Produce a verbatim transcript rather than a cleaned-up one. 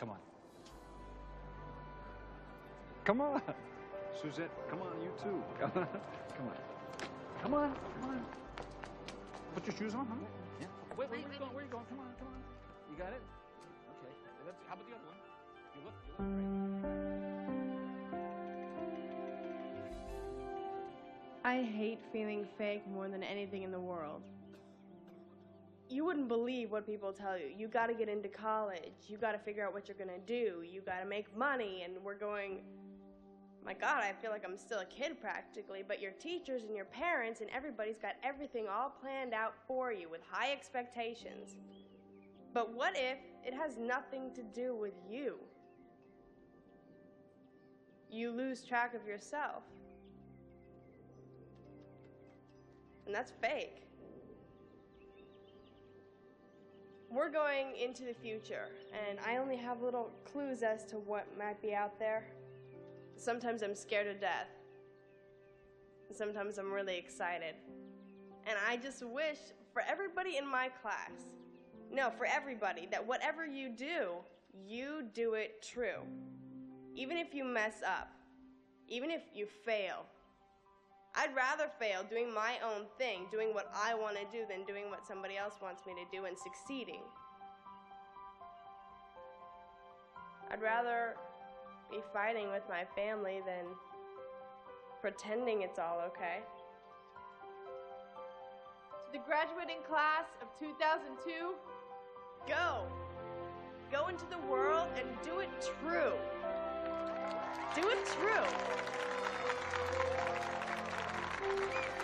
Come on. Come on. Suzette, come on, you too. Come on. Come on. Come on. Come on. Put your shoes on, huh? Yeah. Wait, wait, where are you going? Where are you going? Come on, come on. You got it? Okay. Let's, how about the other one? You look, you look great. I hate feeling fake more than anything in the world. You wouldn't believe what people tell you. You gotta get into college. You gotta figure out what you're gonna do. You gotta make money. And we're going, my God, I feel like I'm still a kid practically, but your teachers and your parents and everybody's got everything all planned out for you with high expectations. But what if it has nothing to do with you? You lose track of yourself. And that's fake. We're going into the future, and I only have little clues as to what might be out there. Sometimes I'm scared to death. Sometimes I'm really excited. And I just wish for everybody in my class, no, for everybody, that whatever you do, you do it true. Even if you mess up, even if you fail, I'd rather fail doing my own thing, doing what I want to do, than doing what somebody else wants me to do and succeeding. I'd rather be fighting with my family than pretending it's all okay. To the graduating class of two thousand two, go! Go into the world and do it true. Do it true. Thank you.